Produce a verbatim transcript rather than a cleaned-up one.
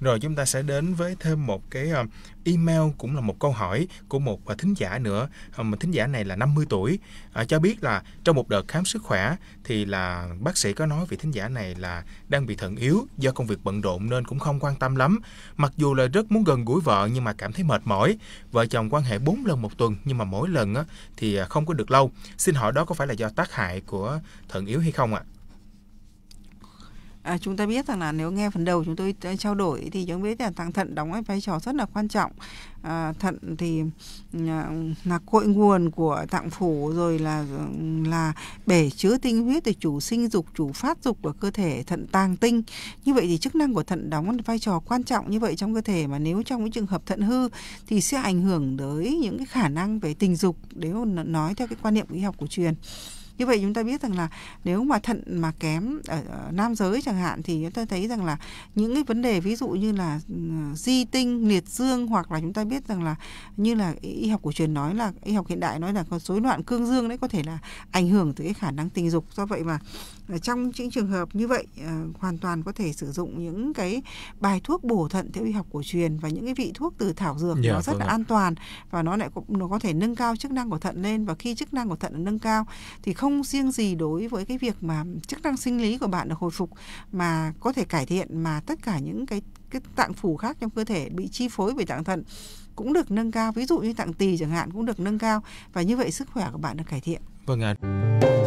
Rồi chúng ta sẽ đến với thêm một cái email cũng là một câu hỏi của một thính giả nữa. Một thính giả này là năm mươi tuổi, cho biết là trong một đợt khám sức khỏe thì là bác sĩ có nói vị thính giả này là đang bị thận yếu, do công việc bận rộn nên cũng không quan tâm lắm. Mặc dù là rất muốn gần gũi vợ nhưng mà cảm thấy mệt mỏi. Vợ chồng quan hệ bốn lần một tuần nhưng mà mỗi lần thì không có được lâu. Xin hỏi đó có phải là do tác hại của thận yếu hay không ạ? À, chúng ta biết rằng là nếu nghe phần đầu chúng tôi trao đổi thì chúng biết là tạng thận đóng cái vai trò rất là quan trọng. À, thận thì à, là cội nguồn của tạng phủ, rồi là là bể chứa tinh huyết, thì chủ sinh dục, chủ phát dục của cơ thể, thận tàng tinh. Như vậy thì chức năng của thận đóng vai trò quan trọng như vậy trong cơ thể, mà nếu trong cái trường hợp thận hư thì sẽ ảnh hưởng tới những cái khả năng về tình dục, nếu nói theo cái quan niệm y học cổ truyền. Như vậy chúng ta biết rằng là nếu mà thận mà kém ở nam giới chẳng hạn thì chúng ta thấy rằng là những cái vấn đề ví dụ như là di tinh, liệt dương, hoặc là chúng ta biết rằng là như là y học cổ truyền nói, là y học hiện đại nói là có rối loạn cương dương đấy, có thể là ảnh hưởng tới cái khả năng tình dục. Do vậy mà trong những trường hợp như vậy hoàn toàn có thể sử dụng những cái bài thuốc bổ thận theo y học cổ truyền và những cái vị thuốc từ thảo dược, yeah, nó rất là an toàn và nó lại nó có thể nâng cao chức năng của thận lên. Và khi chức năng của thận nâng cao thì không không riêng gì đối với cái việc mà chức năng sinh lý của bạn được hồi phục mà có thể cải thiện, mà tất cả những cái, cái tạng phủ khác trong cơ thể bị chi phối bởi tạng thận cũng được nâng cao, ví dụ như tạng tỳ chẳng hạn cũng được nâng cao, và như vậy sức khỏe của bạn được cải thiện. Vâng ạ. À.